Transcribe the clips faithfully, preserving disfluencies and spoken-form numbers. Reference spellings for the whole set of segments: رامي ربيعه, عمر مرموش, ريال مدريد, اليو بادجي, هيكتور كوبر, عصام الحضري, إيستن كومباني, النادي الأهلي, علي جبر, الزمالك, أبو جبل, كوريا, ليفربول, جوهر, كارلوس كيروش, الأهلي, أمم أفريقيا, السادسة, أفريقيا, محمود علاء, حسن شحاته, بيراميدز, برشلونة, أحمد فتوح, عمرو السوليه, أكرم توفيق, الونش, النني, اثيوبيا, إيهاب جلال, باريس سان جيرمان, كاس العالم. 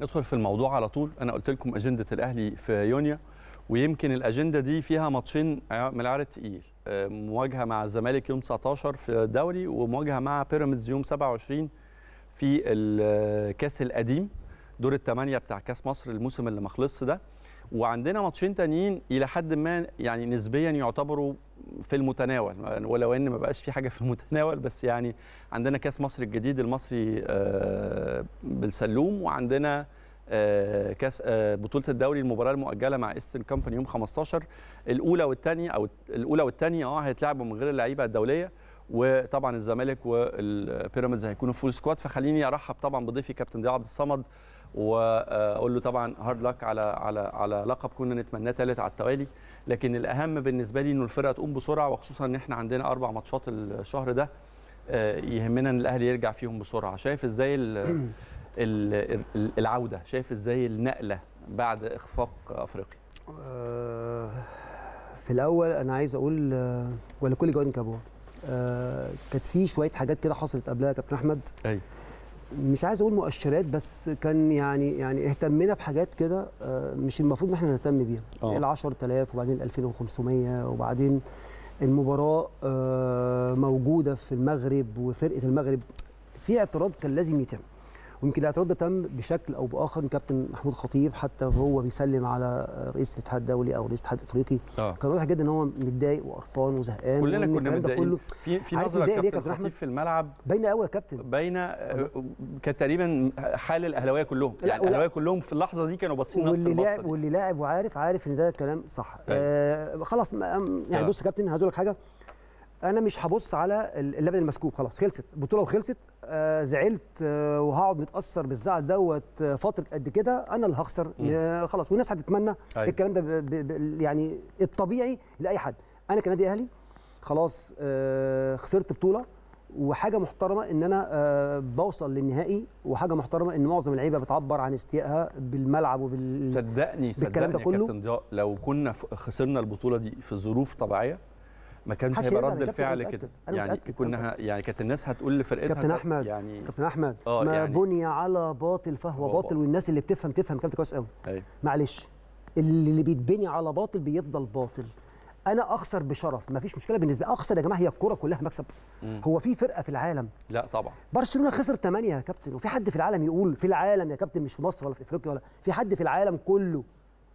ندخل في الموضوع على طول. انا قلت لكم اجنده الاهلي في يونيو، ويمكن الاجنده دي فيها ماتشين من العرض تقيل، مواجهه مع الزمالك يوم تسعتاشر في الدوري، ومواجهه مع بيراميدز يوم سبعة وعشرين في الكاس القديم دور الثمانيه بتاع كاس مصر الموسم اللي ما خلصش ده. وعندنا ماتشين تانيين الى حد ما يعني نسبيا يعتبروا في المتناول، ولو ان ما بقاش في حاجه في المتناول، بس يعني عندنا كاس مصر الجديد المصري بالسلوم، وعندنا كاس بطوله الدوري المباراه المؤجله مع إيستن كومباني يوم خمستاشر. الاولى والثانيه او الاولى والثانيه اه هيتلعبوا من غير اللعيبه الدوليه، وطبعا الزمالك والبيراميدز هيكونوا فول سكواد. فخليني ارحب طبعا بضيفي كابتن ضياء عبد الصمد واقول له طبعا هارد لك على على على لقب كنا نتمناه ثالث على التوالي، لكن الاهم بالنسبه لي انه الفرقه تقوم بسرعه، وخصوصا ان احنا عندنا اربع ماتشات الشهر ده يهمنا ان الاهلي يرجع فيهم بسرعه. شايف ازاي العوده، شايف ازاي النقله بعد اخفاق افريقيا؟ في الاول انا عايز اقول ولكل جواد كابوه، كانت في شويه حاجات كده حصلت قبلها يا كابتن احمد، ايوه مش عايز اقول مؤشرات، بس كان يعني يعني اهتمينا في حاجات كده مش المفروض ان احنا نهتم بيها. ال عشرة آلاف وبعدين ال ألفين وخمسمية وبعدين المباراه موجوده في المغرب وفرقه المغرب، في اعتراض كان لازم يتم، ويمكن الاعتراض ده تم بشكل او باخر. كابتن محمود خطيب حتى وهو بيسلم على رئيس الاتحاد الدولي او رئيس الاتحاد الافريقي آه. كان واضح جدا ان هو متضايق وقرفان وزهقان، كلنا كنا متضايقين. في في نظره كابتن خطيب في الملعب باينه قوي يا كابتن، باينه كانت تقريبا حال الاهلاويه كلهم، يعني الاهلاويه كلهم في اللحظه دي كانوا باصين نفس البصه، واللي لاعب واللي لاعب وعارف عارف ان ده كلام صح. آه خلاص يعني بص يا كابتن هقول لك حاجه، انا مش هبص على اللبن المسكوب، خلاص خلصت البطوله وخلصت. آه زعلت آه وهقعد متاثر بالزعل دوت فتره قد كده، انا اللي هخسر آه خلاص، والناس هتتمنى أيوة. الكلام ده ب ب يعني الطبيعي لاي حد. انا كنادي اهلي خلاص آه خسرت بطوله، وحاجه محترمه ان انا آه بوصل للنهائي، وحاجه محترمه ان معظم اللعيبه بتعبر عن استيائها بالملعب وبال صدقني صدقني يا كابتن ضياء، لو كنا خسرنا البطوله دي في ظروف طبيعيه ما كانش هيبقى رد الفعل كده، يعني متأكد. كنا يعني كانت الناس هتقول لفرقتها كابتن احمد، يعني كابتن احمد ما يعني بني على باطل فهو باطل، والناس اللي بتفهم تفهم كابتن كويس قوي. معلش اللي بيتبني على باطل بيفضل باطل. انا اخسر بشرف ما فيش مشكله بالنسبه لي، اخسر يا جماعه هي الكوره كلها مكسب. مم. هو في فرقه في العالم؟ لا طبعا. برشلونه خسر ثمانية يا كابتن، وفي حد في العالم يقول في العالم يا كابتن مش في مصر ولا في افريقيا ولا في حد في العالم كله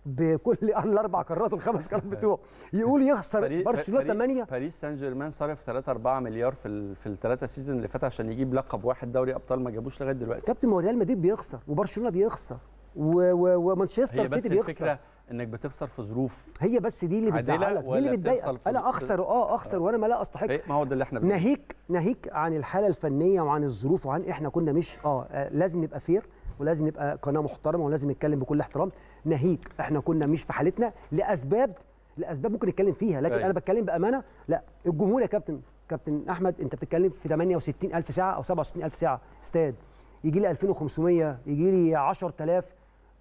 بكل الاربع قارات والخمس قارات بتوعه يقول يخسر برشلونه ثمانية؟ باريس سان جيرمان صرف تلاتة أربعة مليار في في الثلاثه سيزون اللي فات عشان يجيب لقب واحد دوري ابطال، ما جابوش لغايه دلوقتي كابتن. ما هو ريال مدريد بيخسر وبرشلونه بيخسر ومانشستر سيتي بيخسر. الفكره انك بتخسر في ظروف هي بس دي اللي بتزعلك، دي اللي بتضايقك. انا اخسر اه اخسر وانا ما لا استحق، ما هو ده اللي احنا ناهيك ناهيك عن الحاله الفنيه وعن الظروف وعن احنا كنا مش اه لازم نبقى فير ولازم نبقى قناه محترمه ولازم نتكلم بكل احترام. ناهيك احنا كنا مش في حالتنا لاسباب لاسباب ممكن نتكلم فيها، لكن أي. انا بتكلم بامانه. لا الجمهور يا كابتن كابتن احمد انت بتتكلم في تمنية وستين ألف ساعه او سبعة وستين ألف ساعه استاد، يجي لي ألفين وخمسمية يجي لي عشرة آلاف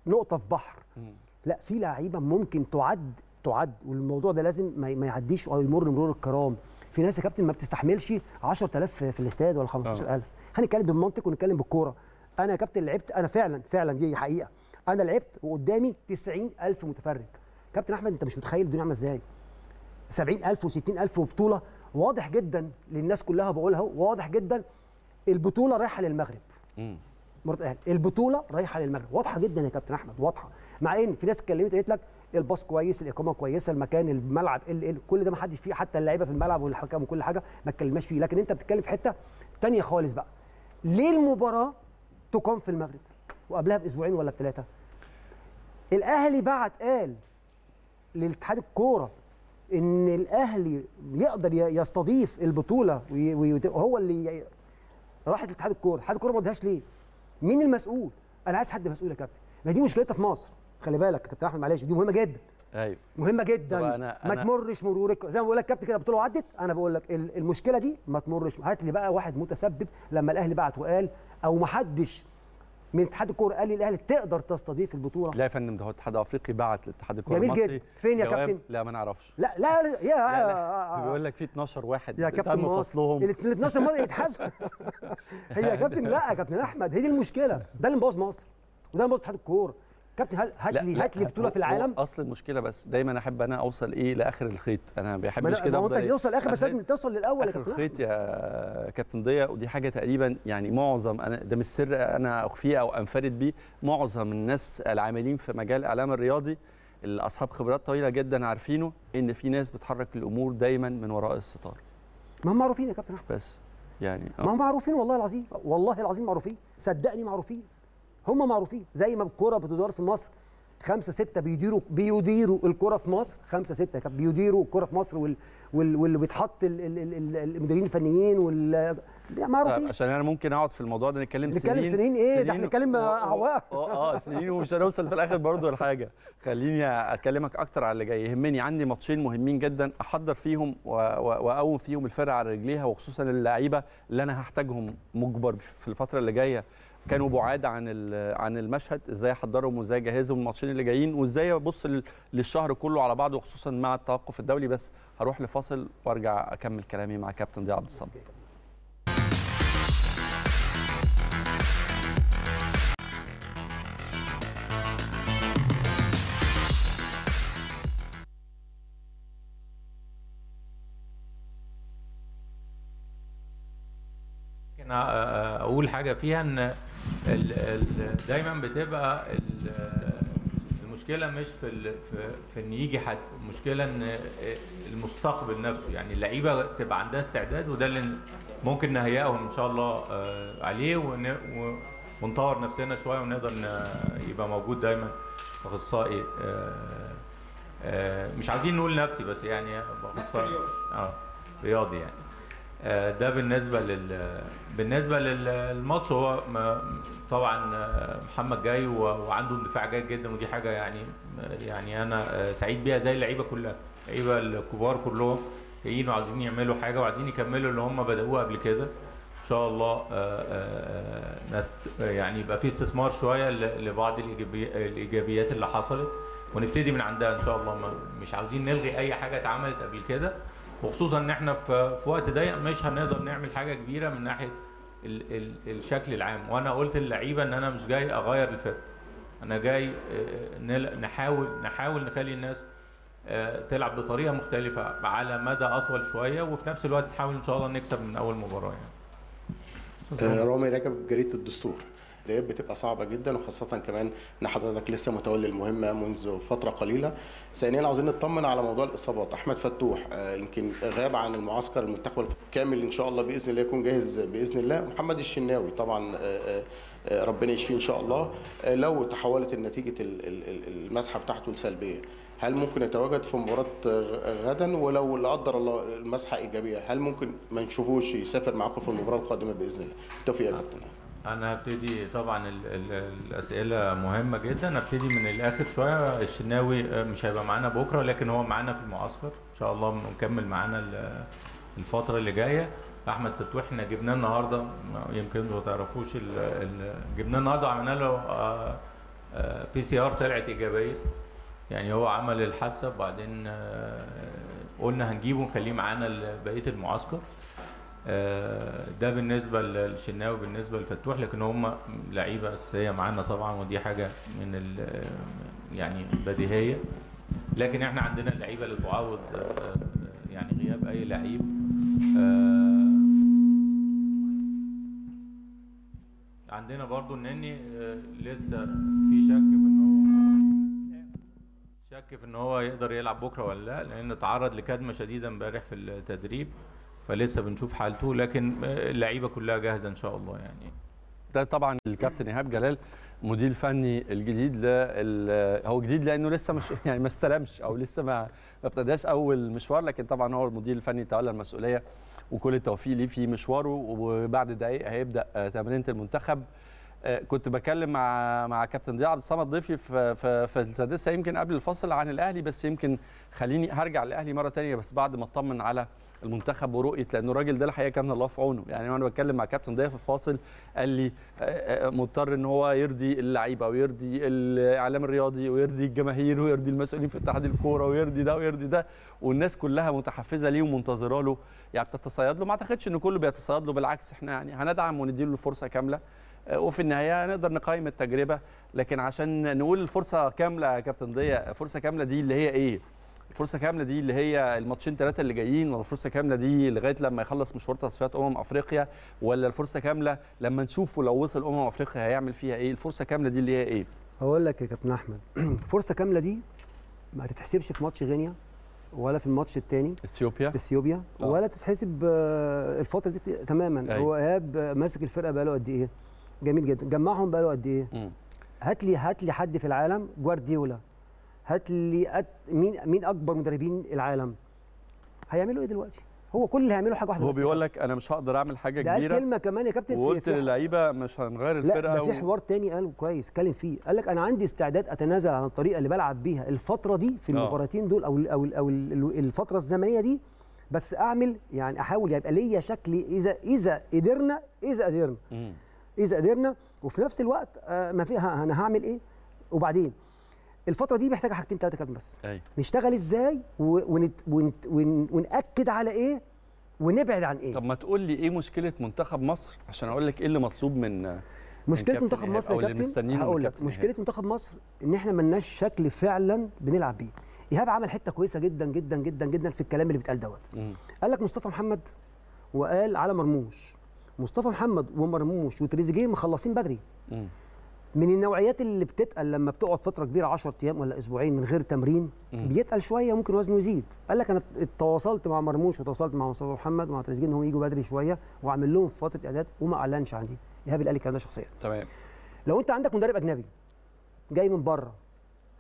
نقطه في بحر. م. لا في لعيبه ممكن تعد تعد والموضوع ده لازم ما يعديش او يمر مرور الكرام. في ناس يا كابتن ما بتستحملش عشرة آلاف في الاستاد ولا خمستاشر ألف. هنتكلم بالمنطق ونتكلم بالكوره. انا يا كابتن لعبت، انا فعلا فعلا دي حقيقه، انا لعبت وقدامي تسعين ألف متفرج كابتن احمد، انت مش متخيل الدنيا عامله ازاي. سبعين ألف وستين ألف وبطوله واضح جدا للناس كلها بقولها، واضح جدا البطوله رايحه للمغرب. امم مرات اهل البطوله رايحه للمغرب واضحه جدا يا كابتن احمد، واضحه. مع ان في ناس اتكلمت قالت لك الباص كويس، الاقامه كويسه، المكان، الملعب، ال ال كل ده ما حدش فيه، حتى اللعيبه في الملعب والحكام وكل حاجه ما اتكلمناش فيه. لكن انت بتتكلم في حته ثانيه خالص بقى. ليه المباراه تقام في المغرب وقبلها باسبوعين ولا بثلاثه؟ الاهلي بعت قال لاتحاد الكوره ان الاهلي يقدر يستضيف البطوله، وهو اللي راحت لاتحاد الكوره، اتحاد الكوره ما ادهاش ليه؟ مين المسؤول؟ انا عايز حد مسؤول يا كابتن. ما دي مشكلتها في مصر، خلي بالك يا كابتن احمد، معلش دي مهمه جدا. ايوه مهمه جدا. أنا أنا ما تمرش مرورك زي ما بقول لك كابتن كده، البطوله وعدت. انا بقول لك المشكله دي ما تمرش، هات لي بقى واحد متسبب. لما الاهلي بعت وقال او ما حدش من اتحاد الكوره قال لي الاهلي تقدر تستضيف البطوله. لا يا فندم، ده هو الاتحاد الافريقي بعت لاتحاد الكوره المصري. جميل جدا. فين يا كابتن؟ لا ما نعرفش. لا لا لا, يا لا, لا. بيقول لك في اتناشر واحد يا كابتن فصلهم، ال اتناشر مره يتحاسبوا. هي يا كابتن لا يا كابتن احمد، هي دي المشكله، ده اللي مبوظ مصر. وده انا بصحاب الكوره كابتن. هل هات لي هات لي بطوله في العالم. اصل المشكله بس دايما احب انا اوصل ايه لاخر الخيط، انا ما بحبش كده افضل. انت توصل لاخر بس لازم توصل للاول يا كابتن. الخيط يا كابتن ضياء، ودي حاجه تقريبا يعني معظم، انا ده مش سر انا اخفيه او انفرد بيه، معظم الناس العاملين في مجال الاعلام الرياضي اللي اصحاب خبرات طويله جدا عارفينه، ان في ناس بتحرك الامور دايما من وراء الستار. ما هم معروفين يا كابتن احمد، بس يعني ما هم معروفين والله العظيم، والله العظيم معروفين، صدقني معروفين، هم معروفين. زي ما الكرة بتدار في مصر خمسة ستة بيديروا بيديروا الكرة في مصر، خمسة ستة بيديروا الكرة في مصر، واللي وال وال بيتحط المديرين الفنيين وال معروفين. عشان انا ممكن اقعد في الموضوع ده نتكلم سنين نتكلم سنين ايه، ده احنا نتكلم اعوام اه اه سنين ومش هنوصل في الاخر برضه لحاجه. خليني اكلمك اكتر على اللي جاي يهمني. عندي ماتشين مهمين جدا احضر فيهم واقوم فيهم الفرقه على رجليها، وخصوصا اللعيبه اللي انا هحتاجهم مجبر في الفتره اللي جايه، كانوا بعاد عن عن المشهد، ازاي احضرهم وازاي اجهزهم الماتشين اللي جايين، وازاي ابص للشهر كله على بعضه، وخصوصا مع التوقف الدولي. بس هروح لفاصل وارجع اكمل كلامي مع كابتن ضياء عبد الصمد. انا اقول حاجه فيها ان دايما بتبقى المشكله مش في في ان يجي حد، المشكله ان المستقبل نفسه، يعني اللعيبه تبقى عندها استعداد، وده اللي ممكن نهيئهم ان شاء الله عليه، ونطور نفسنا شويه ونقدر يبقى موجود دايما اخصائي. مش عايزين نقول نفسي بس يعني اخصائي اه رياضي يعني. ده بالنسبه لل بالنسبه للماتش. هو طبعا محمد جاي وعنده اندفاع جيد جدا، ودي حاجه يعني يعني انا سعيد بيها زي اللعيبه كلها، اللعيبه الكبار كلهم جايين وعايزين يعملوا حاجه وعايزين يكملوا اللي هم بداوه قبل كده. ان شاء الله يعني يبقى في استثمار شويه لبعض الايجابيات اللي حصلت، ونبتدي من عندها ان شاء الله. مش عاوزين نلغي اي حاجه اتعملت قبل كده، وخصوصا ان احنا في وقت ضيق مش هنقدر نعمل حاجه كبيره من ناحيه ال ال الشكل العام. وانا قلت للعيبه ان انا مش جاي اغير الفرقه، انا جاي نحاول نحاول نخلي الناس تلعب بطريقه مختلفه على مدى اطول شويه، وفي نفس الوقت نحاول ان شاء الله نكسب من اول مباراه. يعني رامي ركب جريده الدستور دي بتبقى صعبه جدا، وخاصه كمان ان حضرتك لسه متولي المهمه منذ فتره قليله. ثانيا عاوزين نطمن على موضوع الاصابات. احمد فتوح آه يمكن غاب عن المعسكر المنتخب كامل، ان شاء الله باذن الله يكون جاهز باذن الله. محمد الشناوي طبعا آه آه ربنا يشفيه ان شاء الله. آه لو تحولت نتيجه المسحه بتاعته لسلبيه، هل ممكن يتواجد في مباراه غدا؟ ولو لا قدر الله المسحه ايجابيه، هل ممكن ما نشوفوش يسافر معاكم في المباراه القادمه باذن الله؟ بالتوفيق يا كابتن. أنا هبتدي طبعا ال ال الأسئلة مهمة جدا، هبتدي من الآخر شوية. الشناوي مش هيبقى معانا بكرة، لكن هو معانا في المعسكر إن شاء الله، مكمل معانا الفترة اللي جاية. أحمد فتوح إحنا جبناه النهاردة، يمكن ما تعرفوش، جبناه النهاردة وعملنا له بي سي آر طلعت إيجابية، يعني هو عمل الحادثة وبعدين قلنا هنجيبه ونخليه معانا بقية المعسكر. ده بالنسبه للشناوي. بالنسبه لفتوح، لكن هم لعيبه اساسيه معانا طبعا، ودي حاجه من يعني بديهيه. لكن احنا عندنا لعيبه اللي تعوض يعني غياب اي لعيب. عندنا برضو النني لسه في شك في ان هو شك في ان هو يقدر يلعب بكره ولا لا، لان اتعرض لكدمه شديده امبارح في التدريب، فلسه بنشوف حالته. لكن اللعيبه كلها جاهزه ان شاء الله. يعني ده طبعا الكابتن ايهاب جلال مدير الفني الجديد ل... هو جديد لانه لسه مش يعني ما استلمش او لسه ما ابتداش اول مشوار، لكن طبعا هو المدير الفني تولى المسؤوليه، وكل التوفيق ليه في مشواره. وبعد دقائق هيبدا تمرينه المنتخب. كنت بكلم مع مع كابتن ضياء عبد الصمد ضيفي في في, في السادسه يمكن قبل الفصل عن الاهلي، بس يمكن خليني هرجع للاهلي مره ثانيه بس بعد ما اطمن على المنتخب ورؤيه، لانه الراجل ده الحقيقه كان الله في عونه. يعني وانا بتكلم مع كابتن ضياء في الفاصل قال لي مضطر ان هو يرضي اللعيبه ويرضي الاعلام الرياضي ويرضي الجماهير ويرضي المسؤولين في اتحاد الكوره ويرضي ده ويرضي ده، والناس كلها متحفزه ليه ومنتظره له، يعني بتتصيد له. ما اعتقدش ان كله بيتصيد له، بالعكس احنا يعني هندعم ونديله الفرصه كامله. وفي النهايه نقدر نقيم التجربه. لكن عشان نقول فرصه كامله يا كابتن ضياء، فرصه كامله دي اللي هي ايه؟ الفرصه كامله دي اللي هي الماتشين ثلاثه اللي جايين، ولا الفرصه كامله دي لغايه لما يخلص مشوار تصفيات امم افريقيا، ولا الفرصه كامله لما نشوفه لو وصل امم افريقيا هيعمل فيها ايه؟ الفرصه كامله دي اللي هي ايه؟ هقول لك يا كابتن احمد، الفرصه كامله دي ما تتحسبش في ماتش غينيا ولا في الماتش الثاني اثيوبيا اثيوبيا آه. ولا تتحسب الفتره دي تماما. هو ايهاب ماسك الفرقه بقى له قد ايه؟ جميل جدا، جمعهم بقى له قد ايه؟ هات لي هات لي حد في العالم، جوارديولا، هات لي أت... مين مين اكبر مدربين العالم هيعملوا ايه دلوقتي؟ هو كل اللي هيعملوا حاجه واحده، هو بيقول لك انا مش هقدر اعمل حاجه كبيره. ده كلمه كمان يا كابتن، وقلت للعيبه مش هنغير الفرقه. لا ده في حوار تاني قاله كويس، اتكلم فيه، قال لك انا عندي استعداد اتنازل عن الطريقه اللي بلعب بيها الفتره دي في المباراتين دول او او او الفتره الزمنيه دي، بس اعمل يعني احاول يبقى ليا شكلي اذا اذا قدرنا اذا قدرنا اذا قدرنا وفي نفس الوقت آه ما فيها انا هعمل ايه. وبعدين الفترة دي محتاجة حاجتين ثلاثة كابتن بس. أي. نشتغل ازاي ونت... ونت... ونت... ونأكد على ايه ونبعد عن ايه. طب ما تقول لي ايه مشكلة منتخب مصر عشان اقول لك ايه اللي مطلوب من مشكلة من منتخب مصر يا كابتن. هقول لك مشكلة منتخب مصر ان احنا ملناش شكل فعلا بنلعب بيه. ايهاب عمل حتة كويسة جدا جدا جدا جدا في الكلام اللي بيتقال دوت. قال لك مصطفى محمد وقال على مرموش. مصطفى محمد ومرموش وتريزيجيه مخلصين بدري. م. من النوعيات اللي بتتقل لما بتقعد فتره كبيره عشرة ايام ولا اسبوعين من غير تمرين بيتقل شويه، ممكن وزنه يزيد. قال لك انا تواصلت مع مرموش وتواصلت مع مصطفى محمد ومع تريزيجيه ان هم يجوا بدري شويه واعمل لهم فتره اعداد وما اعلنش عندي. ايهاب اللي قال الكلام ده شخصيا. تمام. لو انت عندك مدرب اجنبي جاي من بره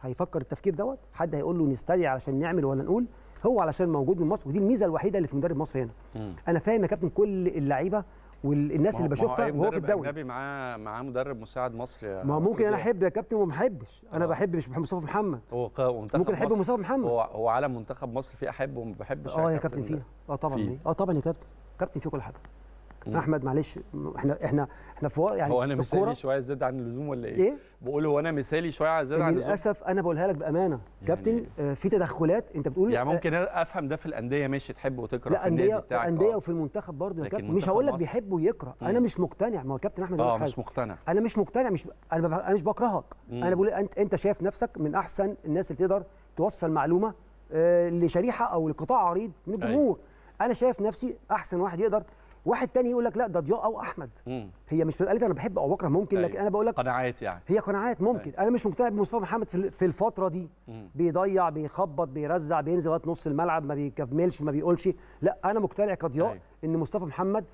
هيفكر التفكير دوت؟ حد هيقول له نستدعي علشان نعمل ولا نقول؟ هو علشان موجود من مصر، ودي الميزه الوحيده اللي في مدرب مصر هنا. م. انا فاهم يا كابتن كل اللعيبه والناس اللي بشوفها وهو في الدوري. النبي معاه معاه مدرب مساعد مصري. ما ممكن انا احب يا كابتن وما احبش، انا بحب مش مصطفى محمد. هو منتخب ممكن احب مصطفى محمد. هو هو علم منتخب مصر فيه احبه وما بحبش. اه يا كابتن فيه، اه طبعا اه طبعا يا كابتن، كابتن فيه كل حاجه. كابتن احمد معلش احنا احنا احنا في يعني هو انا مثالي شويه زياده عن اللزوم ولا ايه؟ ايه؟ بقول هو انا مثالي شويه زياده عن اللزوم؟ للاسف انا بقولها لك بامانه كابتن، يعني في تدخلات انت بتقول يعني ممكن افهم ده في الانديه ماشي تحب وتكره. لا انديه انديه وفي المنتخب برضه يا كابتن، مش هقول لك بيحب ويكره. مم. انا مش مقتنع. ما هو كابتن احمد اه مش مقتنع، انا مش مقتنع، مش انا انا مش بكرهك. مم. انا بقول انت انت شايف نفسك من احسن الناس اللي تقدر توصل معلومه آه لشريحه او لقطاع عريض من الجمهور. انا شايف نفسي احسن واحد يقدر. واحد تاني يقول لك لا ده ضياء او احمد. مم. هي مش مساله انا بحب او بكره ممكن. أيوة. لكن انا بقول لك قناعات، يعني هي قناعات ممكن. أيوة. انا مش مقتنع بمصطفى محمد في الفتره دي. مم. بيضيع، بيخبط، بيرزع، بينزل وقت نص الملعب، ما بيكملش، ما بيقولش. لا انا مقتنع كضياء. أيوة. ان مصطفى محمد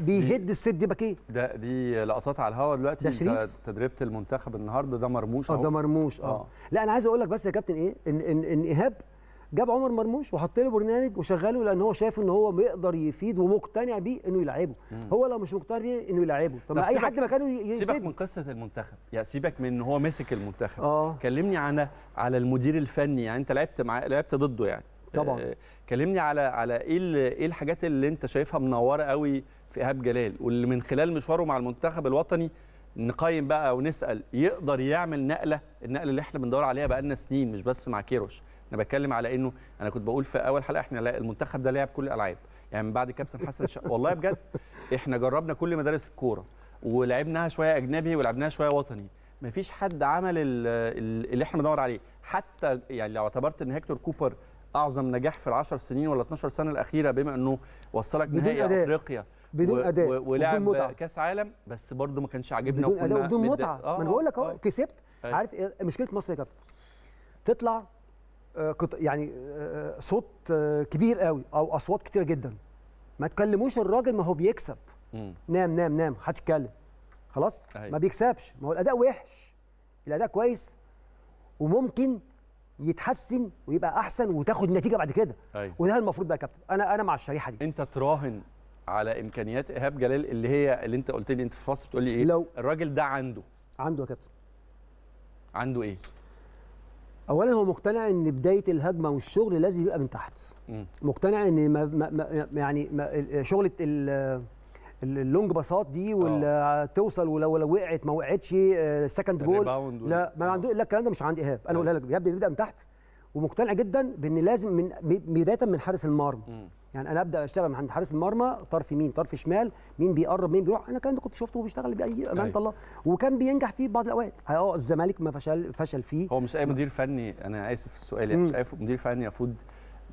بيهد السد باكيه. ده دي لقطات على الهوا دلوقتي. ده شريف تدريبه المنتخب النهارده، ده مرموش اهو. ده مرموش اه. أوه. لا انا عايز اقول لك بس يا كابتن ايه، ان ان, إن ايهاب جاب عمر مرموش وحط له برنامج وشغله لان هو شايف ان هو بيقدر يفيد ومقتنع بيه انه يلعبه. مم. هو لو مش مقتنع بيه انه يلعبه، طب ما اي حد مكانه يسيب. سيبك من قصه المنتخب، يعني سيبك من ان هو ماسك المنتخب. آه. كلمني عن على المدير الفني، يعني انت لعبت معاه، لعبت ضده يعني طبعا. آه. كلمني على على ايه ايه الحاجات اللي انت شايفها منوره قوي في ايهاب جلال، واللي من خلال مشواره مع المنتخب الوطني نقيم بقى ونسال يقدر يعمل نقله، النقله اللي احنا بندور عليها بقالنا سنين مش بس مع كيروش. انا بتكلم على انه انا كنت بقول في اول حلقه احنا المنتخب ده لعب كل الالعاب، يعني من بعد كابتن حسن شا... والله بجد احنا جربنا كل مدارس الكوره ولعبناها شويه اجنبي ولعبناها شويه وطني، مفيش حد عمل اللي احنا بندور عليه. حتى يعني لو اعتبرت ان هيكتور كوبر اعظم نجاح في العشر سنين ولا اتناشر سنه الاخيره بما انه وصلك نهائي افريقيا بدون اداء و... ولعب كاس عالم، بس برضه ما كانش عاجبنا بدون اداء وبدون متعه. آه ما انا بقول لك اهو كسبت. عارف مشكله مصر يا كابتن؟ تطلع يعني صوت كبير قوي او اصوات كتير جدا، ما تكلموش الراجل ما هو بيكسب. مم. نام نام نام محدش يتكلم خلاص. أهي. ما بيكسبش، ما هو الاداء وحش، الاداء كويس وممكن يتحسن ويبقى احسن وتاخد نتيجه بعد كده. أهي. وده المفروض بقى يا كابتن، انا انا مع الشريحه دي. انت تراهن على امكانيات ايهاب جلال اللي هي اللي انت قلت لي انت في الفصل بتقول لي ايه؟ لو الراجل ده عنده عنده يا كابتن عنده ايه؟ اولا هو مقتنع ان بدايه الهجمه والشغل لازم يبقى من تحت. م. مقتنع ان ما ما يعني ما شغله اللونج باصات دي ولا توصل ولو لو وقعت ما وقعتش السكند بول لا ما عنده. لا الكلام ده مش عند ايهاب، انا بقولها لك ايهاب بيبدا من تحت ومقتنع جدا بان لازم من بدايه من حارس المرمى. يعني انا ابدا اشتغل عند حارس المرمى، طرف يمين طرف شمال، مين بيقرب مين بيروح. انا الكلام ده كنت شفته وبيشتغل باي امانه الله، وكان بينجح فيه بعض الاوقات. اه الزمالك ما فشل فشل فيه، هو مش اي مدير فني، انا اسف في السؤال يعني، مش اي مدير فني المفروض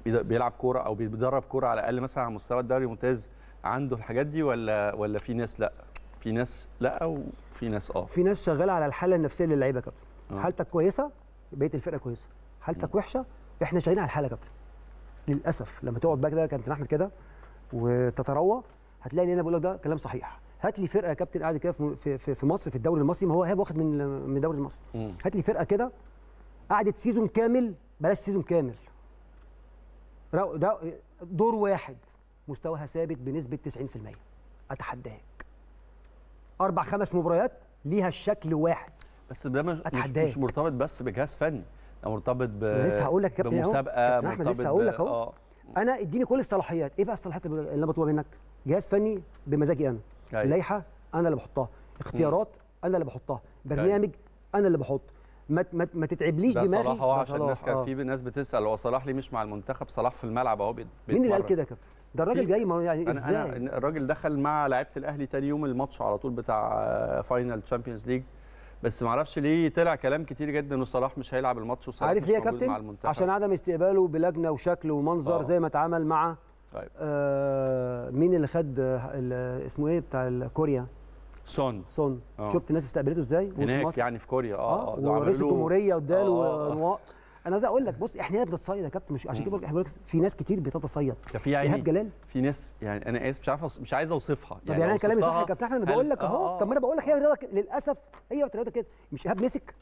بيلعب كوره او بيدرب كوره على الاقل مثلا على مستوى الدوري الممتاز عنده الحاجات دي، ولا ولا في ناس لا، في ناس لا وفي ناس اه في ناس شغاله على الحاله النفسيه للعيبه. يا كابتن حالتك كويسه بقيه الفرقه كويسه، حالتك وحشه احنا شغالين على الحاله يا كابتن. للاسف لما تقعد بقى كده كابتن احمد كده وتتروى هتلاقي اللي انا بقول لك ده كلام صحيح. هات لي فرقه يا كابتن قاعده كده في في مصر في الدوري المصري، ما هو ايهاب واخد من من الدوري المصري، هات لي فرقه كده قعدت سيزون كامل، بلاش سيزون كامل، ده دور واحد مستواها ثابت بنسبه تسعين في المية اتحداك. اربع خمس مباريات ليها الشكل واحد، بس ده مش, مش مرتبط بس بجهاز فني، ده مرتبط ب لسه هقول لك يا كابتن مسابقه، مرتبط لسه هقول لك اهو. انا اديني كل الصلاحيات، ايه بقى الصلاحيات اللي مطلوبه منك؟ جهاز فني بمزاجي انا، لائحه انا اللي بحطها، اختيارات انا اللي بحطها، برنامج انا اللي بحط، ما ما تتعبليش دماغي. صلاح هو عشان الناس كان في ناس بتسال هو صلاح ليه مش مع المنتخب، صلاح في الملعب اهو بيتمرن. مين اللي قال كده يا كابتن؟ ده الراجل جاي، ما يعني ازاي؟ أنا أنا الراجل دخل مع لعيبه الاهلي ثاني يوم الماتش على طول بتاع فاينال تشامبيونز ليج، بس ما اعرفش ليه طلع كلام كتير جدا ان صلاح مش هيلعب الماتش، وصلاح عارف ليه يا كابتن؟ عشان عدم استقباله بلجنه وشكل ومنظر أوه. زي ما اتعامل مع آه مين اللي خد اسمه ايه بتاع كوريا؟ سون سون أوه. شفت الناس استقبلته ازاي؟ هناك مصر. يعني في كوريا اه اه ورئيس الجمهوريه واداله انواع. انا عايز اقول لك بص احنا هنا بنتصيد يا كابتن، مش عشان كده بقول لك في ناس كتير بتتصيد. ايهاب جلال في ناس يعني انا اسف مش عارف مش عايز اوصفها يعني. طب يعني انا كلامي صح يا كابتن احمد؟ انا بقول لك اهو. طب ما انا بقول لك هي رياضه للاسف، هي رياضه كده. مش ايهاب مسك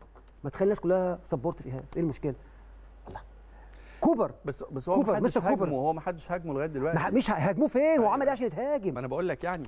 ما تخلي الناس كلها سبورت في ايهاب، ايه المشكله؟ الله كوبر بس بس هو كوبر مستر كوبر، وهو ما حدش هاجمه لغايه دلوقتي. مش هاجموه فين؟ هو عمل ايه عشان يتهاجم؟ انا بقول لك يعني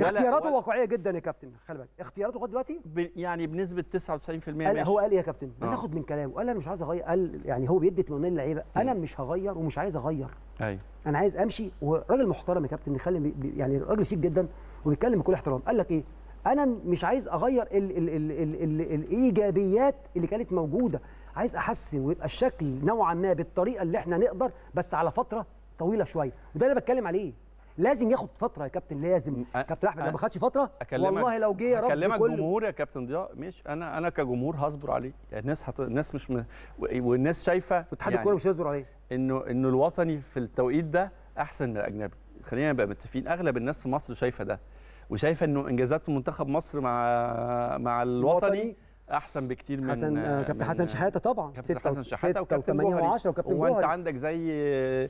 اختياراته واقعيه جدا يا كابتن، خلي بالك اختياراته لغايه دلوقتي يعني بنسبه تسعة وتسعين في المية. قال هو قال ايه يا كابتن؟ آه. ناخد من كلامه، قال انا مش عايز اغير، قال يعني هو بيدي تمنيات للعيبه، انا مش هغير ومش عايز اغير. ايوه انا عايز امشي، وراجل محترم يا كابتن، يخلي يعني راجل شيك جدا وبيتكلم بكل احترام. قال لك ايه؟ انا مش عايز اغير ال ال ال ال ال الايجابيات اللي كانت موجوده، عايز احسن ويبقى الشكل نوعا ما بالطريقه اللي احنا نقدر، بس على فتره طويله شويه، وده اللي بتكلم عليه. لازم ياخد فتره يا كابتن، لازم أ... كابتن احمد لو ما خدش فتره والله لو جه يا رب اكلمك كل... جمهور يا كابتن ضياء، مش انا انا كجمهور هصبر عليه يعني. الناس هت... الناس مش م... والناس شايفه واتحاد يعني الكوره مش هيصبر عليه، انه انه الوطني في التوقيت ده احسن من الاجنبي. خلينا نبقى متفقين، اغلب الناس في مصر شايفه ده، وشايفه انه انجازات منتخب مصر مع مع الوطني احسن بكتير من حسن آه كابتن من حسن شحاته. طبعا كابتن حسن شحاته وكابتن جوهر، وانت عندك زي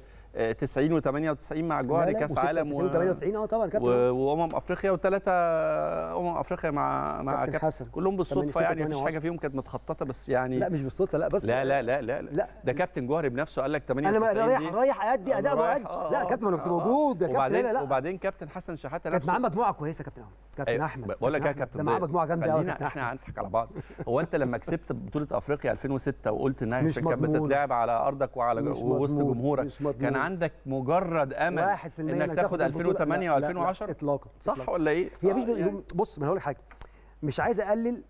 تسعين وثمانية وتسعين مع جوهر كاس عالم وتسعين وثمانية وتسعين اه طبعا كابتن، وامم افريقيا وثلاثه امم افريقيا مع مع كابتن، كلهم بالصدفه يعني، مفيش حاجه فيهم كانت متخططه بس يعني. لا مش بالصدفه، لا بس لا لا لا لا, لا. ده كابتن جوهر بنفسه قال لك ثمانية وتسعين انا رايح رايح ادي اداء مؤدي. لا يا كابتن انا كنت موجود يا كابتن. لا لا وبعدين كابتن حسن شحاته كانت معاه مجموعه كويسه يا كابتن احمد، كابتن احمد بقول لك يا كابتن ده معاه مجموعه جامده قوي. احنا هنضحك على بعض، هو انت لما كسبت بطوله افريقيا ألفين وستة وقلت انها كانت بتتلعب على ارضك وعلى وسط جمهورك، كان عندك مجرد امل انك تاخد ألفين وثمانية و2010 اطلاقا، صح ولا ايه؟ هي مش آه يعني بص ما انا هقول لك حاجه، مش عايز اقلل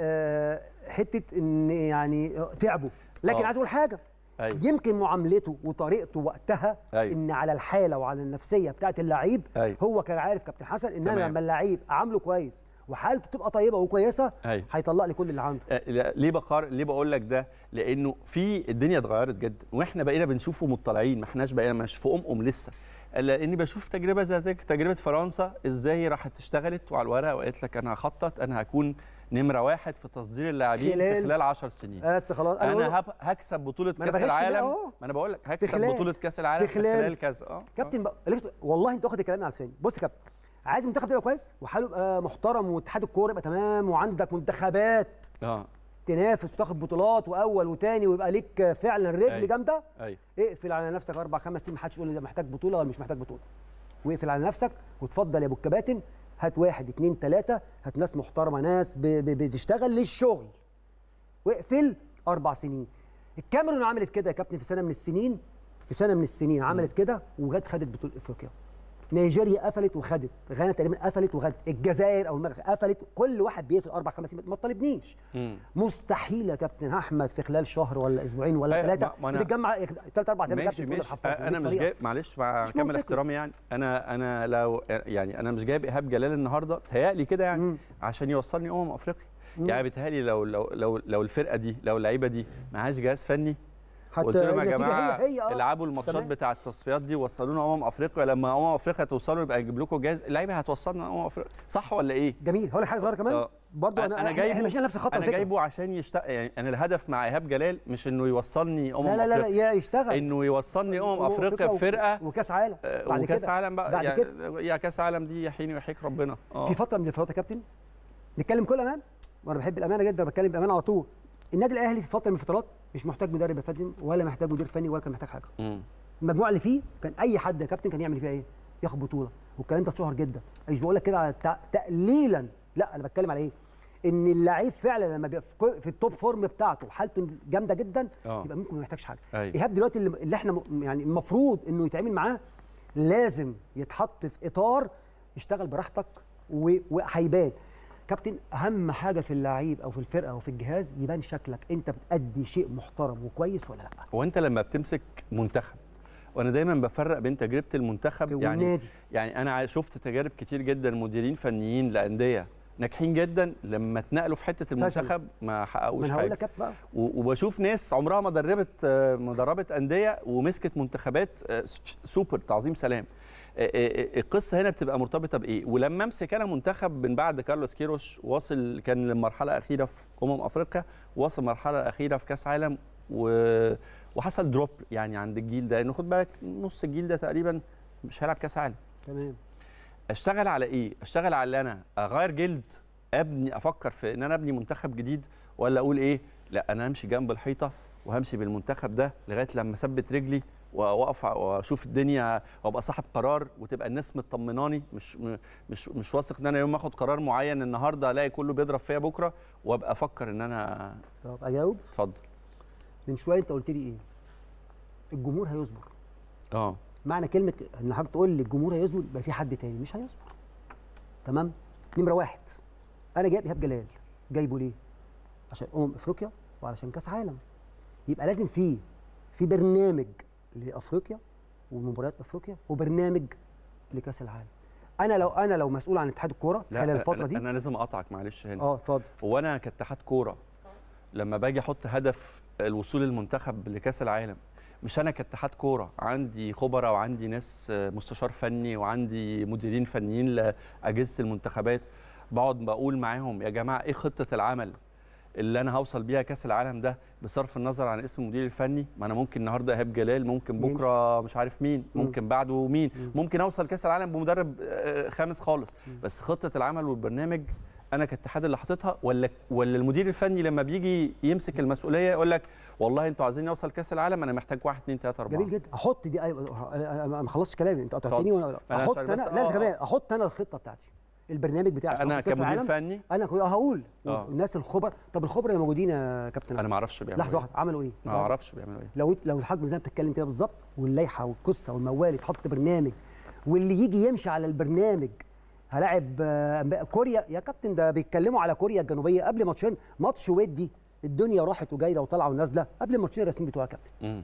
آه حته ان يعني تعبه، لكن أوه. عايز اقول حاجه أيوه. يمكن معاملته وطريقته وقتها أيوه. ان على الحاله وعلى النفسيه بتاعه اللعيب أيوه. هو كان عارف كابتن حسن ان انا لما اللعيب اعامله كويس وحالته تبقى طيبه وكويسه هيطلع لي كل اللي عنده. أه ليه بقار ليه بقول لك ده؟ لانه في الدنيا اتغيرت جدا، واحنا بقينا بنشوفه مطلعين، ما احناش بقينا مش في ام ام لسه. لاني بشوف تجربه زي تجربه فرنسا ازاي راحت اشتغلت وعلى الورق وقالت لك انا هخطط، انا هكون نمره واحد في تصدير اللاعبين في خلال عشر سنين. بس خلاص انا, أنا هكسب بطوله كاس العالم. ما انا بقول لك هكسب بطوله كاس العالم في خلال كذا. اه كابتن بق... والله انت واخد الكلام على لساني. بص يا كابتن، عايز المنتخب ده يبقى كويس وحاله يبقى محترم واتحاد الكوره يبقى تمام وعندك منتخبات اه تنافس وتاخد بطولات واول وثاني ويبقى ليك فعلا رجل جامده. اقفل على نفسك اربع خمس سنين، ما حدش يقول لي ده محتاج بطوله ولا مش محتاج بطوله، واقفل على نفسك وتفضل يا ابو الكباتن هات واحد اثنين ثلاثه، هات ناس محترمه ناس بتشتغل للشغل، واقفل اربع سنين. الكاميرون عملت كده يا كابتن في سنه من السنين، في سنه من السنين عملت كده وجت خدت بطوله افريقيا نيجيريا قفلت وخدت، غانا تقريبا قفلت وخدت، الجزائر او المغرب قفلت، كل واحد بيقفل اربع خمس ما تطالبنيش. مستحيل يا كابتن احمد في خلال شهر ولا اسبوعين ولا ثلاثه تتجمع ثلاث اربع ايام كابتن كل الحفاظ. انا مش جايب، معلش مع كامل احترامي يعني، انا انا لو يعني انا مش جايب ايهاب جلال النهارده تهيألي كده يعني مم. عشان يوصلني امم افريقيا. يعني بتهيألي لو لو لو لو الفرقه دي لو اللعيبه دي معهاش جهاز فني، قلت لهم يا جماعه العبوا الماتشات بتاعه التصفيات دي وصلونا امم افريقيا، لما امم افريقيا توصلوا يبقى نجيب لكم جهاز، اللعيبه هتوصلنا امم افريقيا، صح ولا ايه؟ جميل. هقول لك حاجه صغيره كمان برضه، انا انا جايبه ماشيين نفس الخطه، انا جايبه عشان يشتغل. يعني انا الهدف مع ايهاب جلال مش انه يوصلني امم افريقيا، لا لا لا يا يشتغل انه يوصلني امم افريقيا بفرقه وكاس عالم بعد كده، وكاس عالم بقى يا كاس عالم دي يا حين ويحيك ربنا. في فتره من الفترات يا كابتن نتكلم كل امان، وانا بحب الامانه جدا بتكلم بامانه على طول. النادي الاهلي في فتره من الفترات مش محتاج مدرب يا فندم، ولا محتاج مدير فني، ولا كان محتاج حاجه. امم المجموعه اللي فيه كان اي حد يا كابتن كان يعمل فيها ايه؟ ياخد بطوله، والكلام ده اتشهر جدا، مش بقول لك كده على تقليلا، لا انا بتكلم على ايه؟ ان اللعيب فعلا لما بيبقى في التوب فورم بتاعته وحالته جامده جدا أوه. يبقى ممكن ما يحتاجش حاجه. أيوه. ايهاب دلوقتي اللي احنا يعني المفروض انه يتعامل معاه لازم يتحط في اطار اشتغل براحتك وهيبان. كابتن اهم حاجه في اللعيب او في الفرقه او في الجهاز يبان شكلك انت بتأدي شيء محترم وكويس ولا لا. وانت لما بتمسك منتخب، وانا دايما بفرق بين تجربه المنتخب يعني والنادي. يعني انا شفت تجارب كتير جدا مديرين فنيين لانديه ناجحين جدا لما اتنقلوا في حته المنتخب ما حققوش حاجه. هقول لك كابتن بقى، وبشوف ناس عمرها ما دربت مدربه انديه ومسكت منتخبات سوبر تعظيم سلام. القصه هنا بتبقى مرتبطه بايه؟ ولما امسك انا منتخب من بعد كارلوس كيروش، واصل كان للمرحله الاخيره في امم افريقيا، واصل المرحله الاخيره في كاس عالم، و... وحصل دروب يعني عند الجيل ده، لان خد بالك نص الجيل ده تقريبا مش هيلعب كاس عالم. تمام. اشتغل على ايه؟ اشتغل على ان انا اغير جلد، ابني افكر في ان انا ابني منتخب جديد، ولا اقول ايه؟ لا انا همشي جنب الحيطه وهمشي بالمنتخب ده لغايه لما اثبت رجلي واقف واشوف الدنيا وابقى صاحب قرار، وتبقى الناس مطمناني، مش مش مش واثق ان انا يوم ما اخد قرار معين النهارده الاقي كله بيضرب فيا بكره، وابقى افكر ان انا. طب اجاوب؟ اتفضل. من شويه انت قلت لي ايه؟ الجمهور هيصبر. اه معنى كلمه ان حضرتك تقول لي الجمهور هيصبر، يبقى في حد تاني مش هيصبر. تمام؟ نمره واحد، انا جايب ايهاب جلال، جايبه ليه؟ عشان امم افريقيا وعلشان كاس عالم. يبقى لازم في في برنامج لافريقيا ومباريات افريقيا، وبرنامج لكاس العالم. انا لو انا لو مسؤول عن اتحاد الكوره خلال الفتره دي، انا لازم اقطعك معلش هنا. اه اتفضل. هو انا كاتحاد كوره لما باجي احط هدف الوصول المنتخب لكاس العالم، مش انا كاتحاد كوره عندي خبراء وعندي ناس مستشار فني وعندي مديرين فنيين لاجهزه المنتخبات، بقعد بقول معاهم يا جماعه ايه خطه العمل اللي انا هوصل بيها كاس العالم ده بصرف النظر عن اسم المدير الفني؟ ما انا ممكن النهارده ايهاب جلال، ممكن بكره مش عارف مين، ممكن بعده مين، ممكن اوصل كاس العالم بمدرب خامس خالص، بس خطه العمل والبرنامج انا كاتحاد اللي حاططها، ولا ولا المدير الفني لما بيجي يمسك المسؤوليه يقول لك والله انتوا عايزين نوصل كاس العالم انا محتاج واحد اتنين تلاته اربعه. جميل جدا. احط دي، انا ما خلصتش كلامي انت قطعتني، وانا احط انا لا تمام، احط انا الخطه بتاعتي، البرنامج بتاعي انا كمدير فني، انا هقول الناس الخبر. طب الخبر اللي موجودين يا كابتن، انا ما اعرفش بيعملوا لحظه واحده عملوا ايه، ما اعرفش بيعملوا ايه. لو لو الحاج زي ما بتتكلم كده بالظبط، واللائحه والقصه والموال تحط برنامج، واللي يجي يمشي على البرنامج. هلاعب كوريا يا كابتن، ده بيتكلموا على كوريا الجنوبيه قبل ماتشين، ماتش ودي الدنيا راحت وجايه وطالعه ونازله قبل الماتشين الرسمي بتوعها يا كابتن،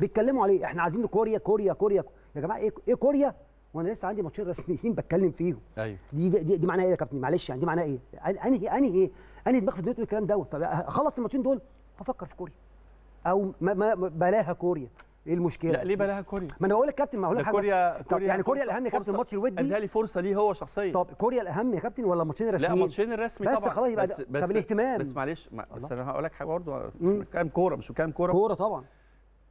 بيتكلموا عليه احنا عايزين كوريا كوريا كوريا يا جماعه ايه ايه كوريا وانا لسه عندي ماتشين رسميين بتكلم فيهم. ايوه دي دي, دي معناها ايه يا كابتن؟ معلش يعني دي معناها ايه؟ انهي انهي ايه؟ انهي دماغ في الدنيا تقول الكلام دوت؟ طب اخلص الماتشين دول افكر في كوريا، او ما ما بلاها كوريا. ايه المشكله؟ لا ليه بلاها كوريا؟ ما انا بقول لك كابتن، ما هقول لك حاجه كوريا، كوريا يعني كوريا الاهم يا كابتن، الماتش الودي اديها لي فرصه ليه هو شخصيا. طب كوريا الاهم يا كابتن ولا الماتشين الرسميين؟ لا الماتشين الرسمي طبعا، بس خلاص يبقى بس بس طب الاهتمام بس معلش ما بس انا هقول لك حاجه برضه، كام كوره مش كام كوره كوره طبعا،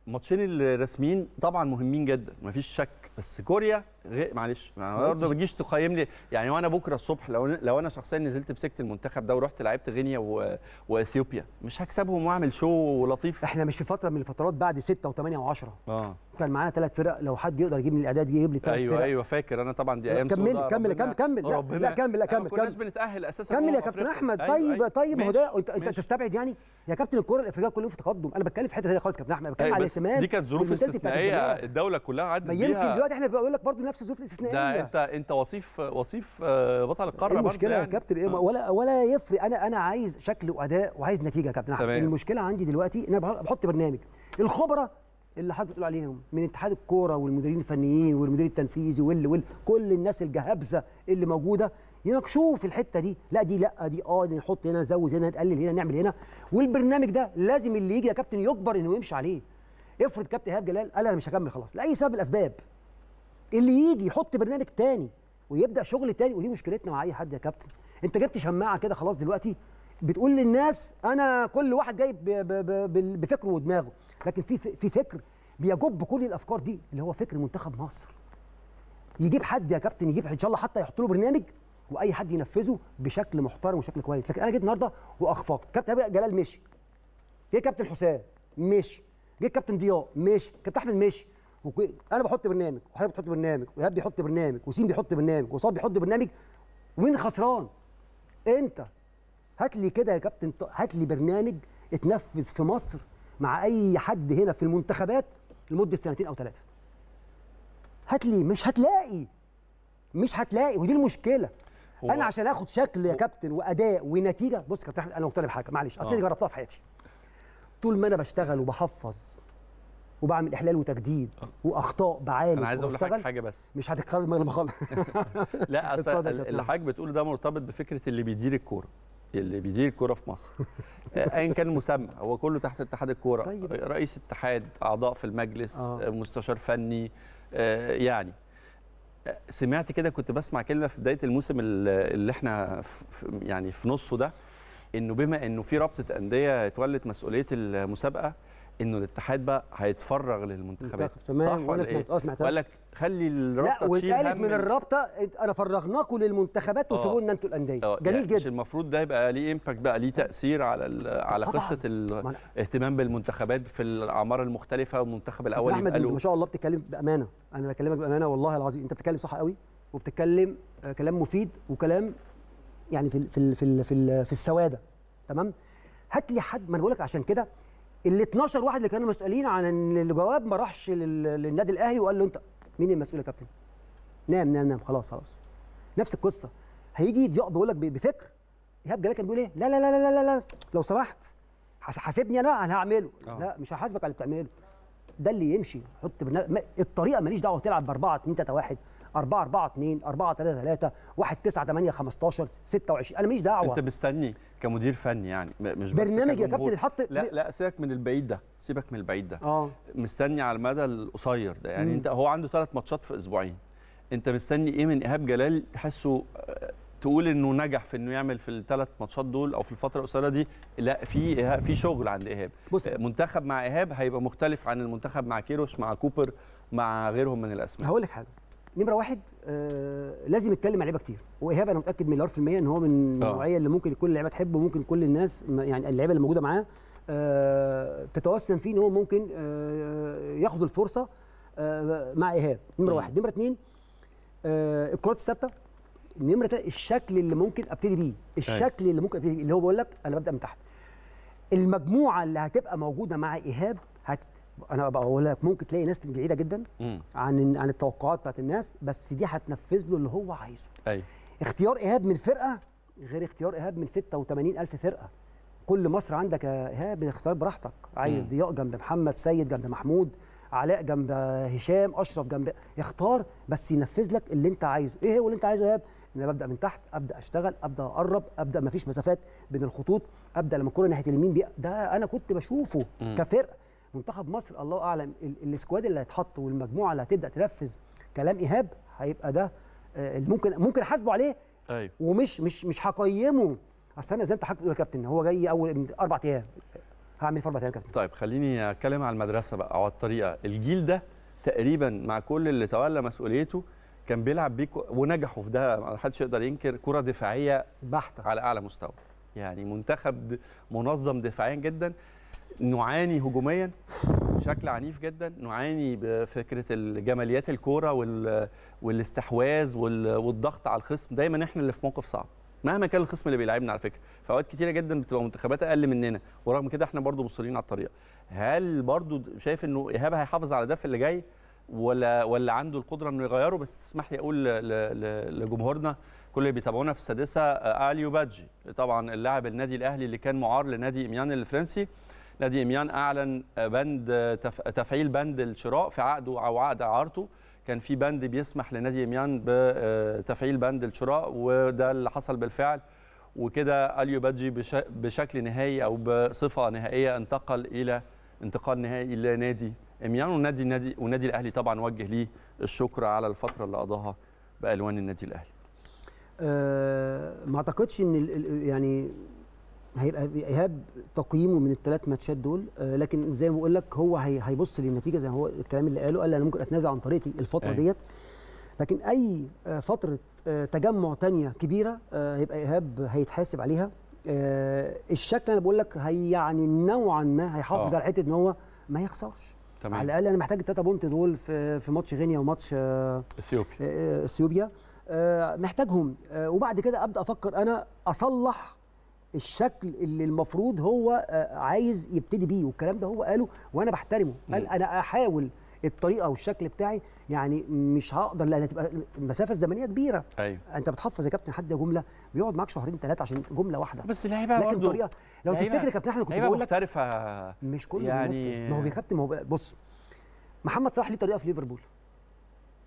الماتشين الرسميين طبعا مهمين جدا مفيش شك، بس كوريا غير معلش برضه ما تجيش تقيم لي يعني. وانا بكره الصبح لو لو انا شخصيا نزلت مسكت المنتخب ده ورحت لعبت غينيا و... واثيوبيا مش هكسبهم واعمل شو لطيف. احنا مش في فتره من الفترات بعد ستة وثمانية وعشرة اه كان معانا ثلاث فرق، لو حد يقدر يجيب من الاعداد يجيب لي ثلاث أيوة فرق. ايوه ايوه فاكر انا طبعا دي ايام كمل كمل كمل كمل لا لا كمل لا كمل كمل بنتاهل اساسا كمل يا كابتن احمد. طيب أيوة أيوة طيب ما هو ده انت ماشي. تستبعد يعني يا كابتن الكره الافريقيه كلها في تقدم، انا بتكلم في حته ثانيه خالص يا كابتن احمد، بتكلم على الشمال. دي كانت ظروف استثنائيه الدوله كلها عدت بيها، يمكن دلوقتي احنا بقول لك برضه نفس الظروف الاستثنائيه. ده انت انت وصيف وصيف بطل القاره. المشكله يا كابتن ولا ولا يفرق، انا انا عايز شكل واداء وعايز نتيجه يا كابتن احمد. المشكله عندي دلوقتي ان انا بحط برنامج الخبراء اللي حضرتك بتقول عليهم من اتحاد الكوره والمديرين الفنيين والمدير التنفيذي وال وال كل الناس الجهابزه اللي موجوده يناقشوه في الحته دي، لا دي لا دي اه نحط هنا نزود هنا نقلل هنا نعمل هنا، والبرنامج ده لازم اللي يجي يا كابتن يجبر انه يمشي عليه. افرض كابتن ايهاب جلال قال انا مش هكمل خلاص لاي سبب من الاسباب، اللي يجي يحط برنامج تاني ويبدا شغل تاني، ودي مشكلتنا مع اي حد يا كابتن. انت جبت شماعه كده خلاص دلوقتي بتقول للناس انا كل واحد جاي بفكره ودماغه، لكن في في فكر بيجب كل الافكار دي اللي هو فكر منتخب مصر. يجيب حد يا كابتن، يجيب ان شاء الله حتى يحط له برنامج واي حد ينفذه بشكل محترم وشكل كويس. لكن انا جيت النهارده واخفقت، كابتن جلال مشي، جه كابتن حسام مشي، جه كابتن ضياء مشي، كابتن احمد مشي، انا بحط برنامج وحضرتك بتحط برنامج وإيهاب بيحط برنامج وسين بيحط برنامج وصاد بيحط برنامج، ومين خسران؟ انت هات لي كده يا كابتن، هات لي برنامج اتنفذ في مصر مع اي حد هنا في المنتخبات لمده سنتين او ثلاثه. هات لي، مش هتلاقي مش هتلاقي ودي المشكله. هو انا عشان اخد شكل يا كابتن واداء ونتيجه، بص يا كابتن احمد انا مقتنع بحاجه، معلش اصل انا جربتها في حياتي. طول ما انا بشتغل وبحفظ وبعمل احلال وتجديد واخطاء بعالج، انا عايز اقول لك حاجه بس مش هتتخلى من المخالف. لا اصل اللي حضرتك بتقوله ده مرتبط بفكره اللي بيدير الكوره، اللي بيدير الكوره في مصر ايا كان مسمى، هو كله تحت اتحاد الكوره. طيب. رئيس اتحاد، اعضاء في المجلس، آه. مستشار فني، آه يعني سمعت كده، كنت بسمع كلمه في بدايه الموسم اللي احنا في يعني في نصه ده، انه بما انه في رابطه انديه اتولت مسؤوليه المسابقه، انه الاتحاد بقى هيتفرغ للمنتخبات. تمام، وانا سمعت اه سمعتها، قال لك خلي الرابطه تشيل هم، لا واتقالت من الرابطه انا فرغناكم للمنتخبات وسيبوا لنا انتوا الانديه. جميل جدا، مش المفروض ده يبقى ليه امباكت بقى، ليه تاثير على على قصه الاهتمام بالمنتخبات في الاعمار المختلفه والمنتخب الاول. احمد ما شاء الله بتتكلم بامانه، انا بكلمك بامانه والله العظيم، انت بتتكلم صح قوي وبتتكلم كلام مفيد وكلام يعني في في في في, في السواده. تمام، هات لي حد، ما انا بقول لك عشان كده ال اتناشر واحد اللي كانوا مسؤولين عن الجواب ما راحش للنادي الاهلي وقال له انت مين المسؤول يا كابتن؟ نام نام نام خلاص خلاص. نفس القصه هيجي ضياء بيقول لك بفكر، ايهاب جلال كان بيقول ايه؟ لا لا لا لا لا لا لو سمحت حاسبني انا انا هعمله، لا مش هحاسبك على اللي بتعمله. ده اللي يمشي، حط برنامج الطريقه، ماليش دعوه تلعب ب أربعة اتنين تلاتة واحد أربعة أربعة اتنين أربعة تلاتة تلاتة واحد تسعة تمانية خمستاشر ستة وعشرين، انا ماليش دعوه. انت مستني كمدير فني يعني مش برنامج يا كابتن يتحط؟ لا لا سيبك من البعيد ده، سيبك من البعيد ده اه مستني على المدى القصير ده يعني. مم. انت هو عنده ثلاث ماتشات في اسبوعين، انت مستني ايه من ايهاب جلال تحسه تقول انه نجح في انه يعمل في الثلاث ماتشات دول او في الفتره القصيره دي؟ لا، في في شغل عند ايهاب. منتخب مع ايهاب هيبقى مختلف عن المنتخب مع كيروش مع كوبر مع غيرهم من الاسماء. هقول لك حاجه، نمره واحد آه لازم يتكلم على لعيبه كتير، وايهاب انا متاكد مليار في الميه ان هو من النوعيه اللي ممكن كل اللعيبه تحبه، وممكن كل الناس يعني اللعيبه اللي موجوده معاه آه تتوسم فيه ان هو ممكن آه ياخد الفرصه آه مع ايهاب. نمره واحد. نمره اتنين آه الكرات الثابته. نمرة الشكل اللي ممكن ابتدي بيه، الشكل اللي ممكن ابتدي بيه اللي هو بقول لك انا ببدا من تحت. المجموعه اللي هتبقى موجوده مع ايهاب هت... انا بقول لك ممكن تلاقي ناس بعيده جدا عن عن التوقعات بتاعت الناس، بس دي هتنفذ له اللي هو عايزه. أي. اختيار ايهاب من فرقه غير اختيار ايهاب من ستة وتمانين ألف فرقه. كل مصر عندك يا ايهاب، اختار براحتك، عايز ضياء جنب محمد، سيد جنب محمود، علاء جنب هشام، اشرف جنب، اختار بس ينفذ لك اللي انت عايزه. ايه هو اللي انت عايزه يا ايهاب؟ ان انا ببدا من تحت، ابدا اشتغل، ابدا اقرب، ابدا ما فيش مسافات بين الخطوط، ابدا لما الكوره ناحيه اليمين بي... ده انا كنت بشوفه م. كفرقه منتخب مصر الله اعلم السكواد اللي هيتحط والمجموعه اللي هتبدا تنفذ كلام ايهاب هيبقى ده اللي ممكن ممكن احاسبه عليه. ايوه، ومش مش مش هقيمه. اصل انا زي ما انت حضرتك بتقول يا كابتن هو جاي اول من اربع ايام، هعمل في اربع ايام يا كابتن. طيب خليني اتكلم على المدرسه بقى او على الطريقه. الجيل ده تقريبا مع كل اللي تولى مسؤوليته كان بيلعب بيه ونجحوا في ده، ما حدش يقدر ينكر، كره دفاعيه بحته على اعلى مستوى، يعني منتخب منظم دفاعيا جدا. نعاني هجوميا بشكل عنيف جدا، نعاني بفكره الجماليات الكوره والاستحواذ والضغط على الخصم، دايما احنا اللي في موقف صعب مهما كان الخصم اللي بيلعبنا. على فكره في اوقات كتيره جدا بتبقى منتخبات اقل مننا، ورغم كده احنا برضو مصرين على الطريقه. هل برضو شايف انه ايهاب هيحافظ على ده في اللي جاي، ولا ولا عنده القدره انه يغيره؟ بس تسمح لي اقول لجمهورنا كل اللي بيتابعونا في السادسه، اليو بادجي طبعا اللاعب النادي الاهلي اللي كان معار لنادي اميان الفرنسي. نادي اميان اعلن بند تف... تفعيل بند الشراء في عقده او عقد اعارته. كان في بند بيسمح لنادي اميان بتفعيل بند الشراء، وده اللي حصل بالفعل. وكده اليو بادجي بش... بشكل نهائي او بصفه نهائيه انتقل الى انتقال نهائي لنادي اميان، والنادي النادي والنادي الاهلي طبعا وجه ليه الشكر على الفتره اللي قضاها بالوان النادي الاهلي. أه ما اعتقدش ان يعني هيبقى ايهاب تقييمه من الثلاث ماتشات دول، آه لكن زي ما بقول لك هو هيبص للنتيجه زي ما هو الكلام اللي قاله، قال انا ممكن اتنازل عن طريقتي الفتره أي. ديت، لكن اي آه فتره آه تجمع ثانيه كبيره آه هيبقى ايهاب هيتحاسب عليها. آه الشكل انا بقول لك هي يعني نوعا ما هيحافظ على حته ان هو ما يخسرش. تمام. على الاقل انا محتاج الثلاثه بونت دول في في ماتش غينيا وماتش آه اثيوبيا آه اثيوبيا آه محتاجهم، آه وبعد كده ابدا افكر انا اصلح الشكل اللي المفروض هو عايز يبتدي بيه. والكلام ده هو قاله وانا بحترمه، قال انا احاول الطريقه والشكل بتاعي، يعني مش هقدر لان تبقى المسافه الزمنيه كبيره. أيوة. انت بتحفظ يا كابتن حد جمله بيقعد معاك شهرين ثلاثه عشان جمله واحده، بس اللعيبه لكن برضو. طريقه لو تفتكر يا كابتن احنا كنت بقول لك مش كله يعني بينفذ. ما هو يا كابتن ما هو بص، محمد صلاح ليه طريقه في ليفربول،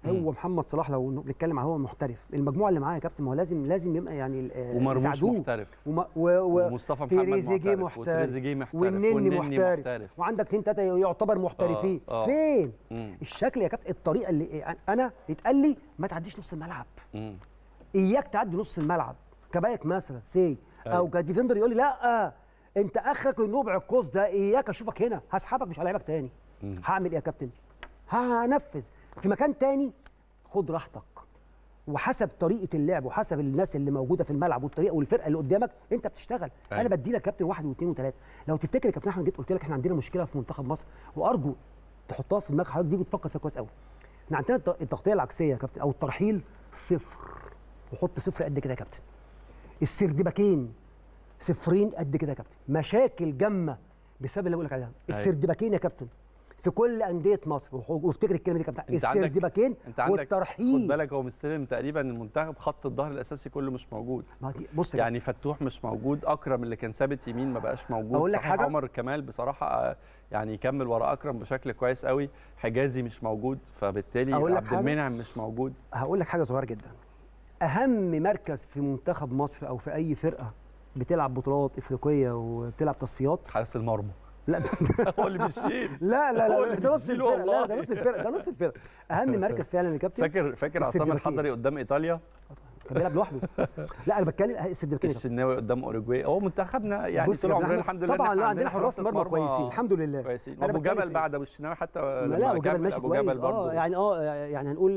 هو محمد صلاح لو بنتكلم على هو محترف، المجموعه اللي معاه يا كابتن ما هو لازم لازم يبقى يعني يساعدوه. محترف وما و و ومصطفى محمد محترف، وتريزيجيه محترف، والنني محترف، محترف، وعندك اثنين ثلاثه يعتبر محترفين. آه آه فين مم. الشكل يا كابتن، الطريقه اللي انا اتقال لي ما تعديش نص الملعب، مم. اياك تعدي نص الملعب كبايك مثلا سي أي. او كديفندر يقول لي لا انت اخرك النبع القوس ده، اياك اشوفك هنا هسحبك مش هلاعبك تاني. مم. هعمل ايه يا كابتن؟ هنفذ في مكان تاني، خد راحتك وحسب طريقه اللعب وحسب الناس اللي موجوده في الملعب والطريقه والفرقه اللي قدامك انت بتشتغل. أي. انا بدي لك كابتن واحد واثنين وثلاثه. لو تفتكر يا كابتن احمد جيت قلت لك احنا عندنا مشكله في منتخب مصر، وارجو تحطها في دماغ حضرتك دي وتفكر فيها كويس قوي. احنا عندنا التغطيه العكسيه يا كابتن او الترحيل صفر، وحط صفر قد كده يا كابتن. السردباكين صفرين قد كده يا كابتن، مشاكل جامه بسبب اللي بقول لك عليها. السردباكين يا كابتن في كل انديه مصر، وافتكر الكلمه دي كابتن، السردباكين والترحيل. خد بالك هو مستلم تقريبا المنتخب خط الظهر الاساسي كله مش موجود. بص يعني فتوح مش موجود، اكرم اللي كان ثابت يمين ما بقاش موجود. اقول لك حاجه، عمر كمال بصراحه يعني يكمل ورا اكرم بشكل كويس قوي، حجازي مش موجود، فبالتالي عبد المنعم مش موجود. هقول لك حاجه صغيره جدا، اهم مركز في منتخب مصر او في اي فرقه بتلعب بطولات افريقيه وبتلعب تصفيات حارس المرمى. لا هو اللي بيشيل. لا لا لا ده نص الفرقه، لا ده نص الفرقه، ده نص الفرقه. اهم مركز فعلا يا كابتن، فاكر فاكر عصام الحضري قدام ايطاليا كان بيلعب لوحده. لا انا بتكلم السدبكين، الشناوي قدام اوروجواي، هو منتخبنا يعني طول عمرنا الحمد لله طبعا. لا عندنا حراس مرمى كويسين الحمد لله كويسين. ابو جبل بعد ابو الشناوي حتى، لا ابو جبل ماشي كويس اه يعني اه يعني هنقول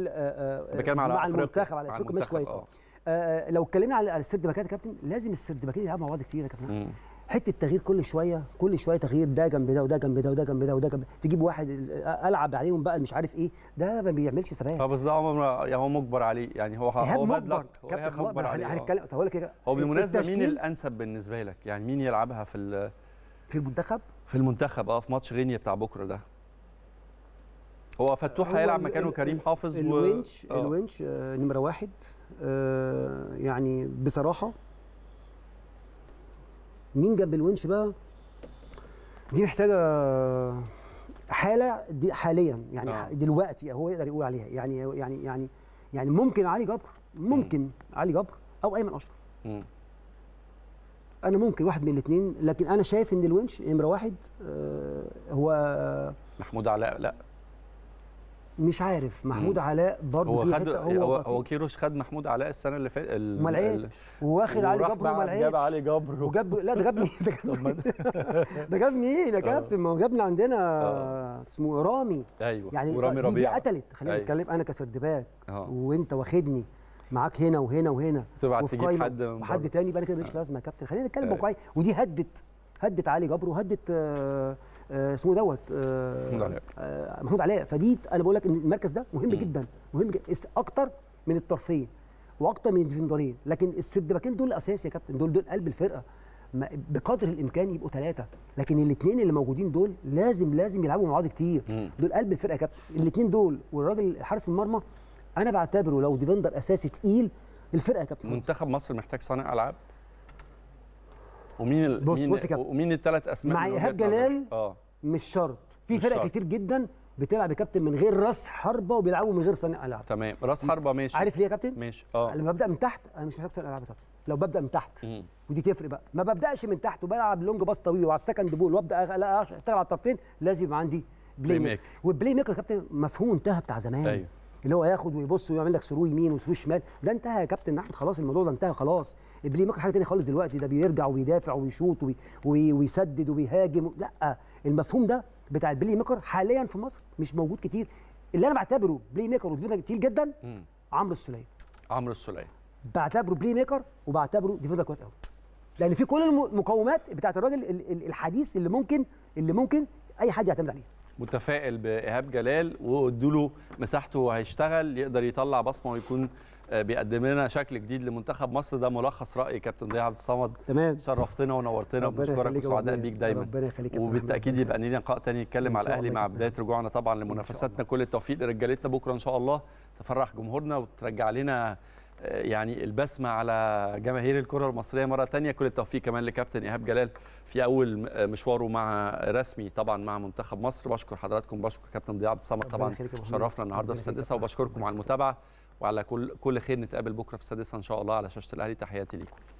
مع المنتخب على افريقيا ماشي كويس. لو اتكلمنا على السدبكات يا كابتن، لازم السدبكين يلعبوا مع بعض كتير يا كابتن، حته تغيير كل شويه كل شويه تغيير، ده جنب ده وده جنب ده وده جنب ده وده جنب ده، تجيب واحد العب عليهم بقى مش عارف ايه، ده ما بيعملش ثبات. اه بس ده عمر يعني هو مجبر عليه، يعني هو هو مجبر كابتن مجبر عليه. هنتكلم هقول لك ايه، هو بالمناسبه مين الانسب بالنسبه لك؟ يعني مين يلعبها في في المنتخب؟ في المنتخب اه في ماتش غينيا بتاع بكره ده، هو فتوح هيلعب مكانه كريم حافظ الونش. و... الونش آه نمره واحد آه يعني بصراحه. مين جنب الونش بقى؟ دي محتاجه حاله دي حاليا يعني آه. دلوقتي هو يقدر يقول عليها يعني يعني يعني يعني ممكن علي جبر، ممكن م. علي جبر او ايمن اشرف. انا ممكن واحد من الاثنين، لكن انا شايف ان الونش نمره واحد. آه هو محمود علاء، لا مش عارف محمود مم. علاء برضه هو في خد هو, هو كيروش خد محمود علاء السنه اللي فاتت وما لعبش، وواخد علي جبر وما لعبش، جاب علي جبر وجاب لا ده جابني ده جابني ده جابني ايه يا كابتن؟ ما هو جابنا عندنا آه. اسمه رامي. ايوه يعني ورامي ربيعه دي, دي قتلت. خلينا أيوة. نتكلم انا كسردباك آه. وانت واخدني معاك هنا وهنا وهنا، تبعت تجيب حد وحد تاني بقى كده مش لازمه يا كابتن. خلينا نتكلم واقعي، ودي هدت هدت علي جبر وهدت اسمه دوت محمود علاء. فدي انا بقول لك ان المركز ده مهم جدا، مهم جدا اكتر من الطرفين واكتر من الديفندرين. لكن السدباكين دول اساسي يا كابتن، دول دول قلب الفرقه، بقدر الامكان يبقوا ثلاثه، لكن الاثنين اللي موجودين دول لازم لازم يلعبوا مع بعض كتير. مم. دول قلب الفرقه يا كابتن، الاثنين دول والراجل حارس المرمى انا بعتبره لو ديفندر اساسي تقيل الفرقه يا كابتن. منتخب مصر محتاج صانع العاب. ومين ال... بص مين بص ومين الثلاث اسماء مع ايهاب جلال؟ اه مش شرط، في فرق كتير جدا بتلعب يا كابتن من غير راس حربه وبيلعبوا من غير صانع العاب. تمام، راس حربه ماشي. عارف ليه يا كابتن؟ ماشي. اه لما ببدا من تحت انا مش محتاج صانع العاب يا كابتن، لو ببدا من تحت مم. ودي تفرق بقى، ما ببداش من تحت وبلعب لونج باص طويل وعلى السكند بول وابدا لا اشتغل على الطرفين، لازم يبقى عندي بلاي ميكر. والبلاي ميكر يا كابتن مفهوم انتهى بتاع زمان. أيوه. اللي هو ياخد ويبص ويعمل لك ثرو يمين وثرو شمال، ده انتهى يا كابتن احمد، خلاص الموضوع ده انتهى خلاص. البلاي ميكر حاجه ثانيه خالص دلوقتي، ده بيرجع وبيدافع وبيشوط وبيسدد وبيهاجم. لا، المفهوم ده بتاع البلاي ميكر حاليا في مصر مش موجود كتير. اللي انا بعتبره بلاي ميكر وديفندر كتير جدا عمرو السوليه. عمرو السوليه بعتبره بلاي ميكر وبعتبره ديفندر كويس قوي، لان في كل المقومات بتاعت الراجل الحديث اللي ممكن اللي ممكن اي حد يعتمد عليه. متفائل بإيهاب جلال وادوله مساحته وهيشتغل، يقدر يطلع بصمه ويكون بيقدم لنا شكل جديد لمنتخب مصر. ده ملخص راي كابتن ضياء عبد الصمد. تمام، شرفتنا ونورتنا وبنشكرك وسعداء بيك دايما. ربنا يخليك. وبالتاكيد يبقى لنا لقاء ثاني نتكلم على الاهلي مع بدايه رجوعنا طبعا لمنافساتنا. كل التوفيق لرجالتنا بكره ان شاء الله، تفرح جمهورنا وترجع لنا يعني البسمه على جماهير الكره المصريه مره ثانيه. كل التوفيق كمان لكابتن ايهاب جلال في اول مشواره مع رسمي طبعا مع منتخب مصر. بشكر حضراتكم، بشكر كابتن ضياء عبد الصمد طبعا، شرفنا النهارده في السادسه، وبشكركم على المتابعه، وعلى كل كل خير. نتقابل بكره في السادسه ان شاء الله على شاشه الاهلي. تحياتي ليكم.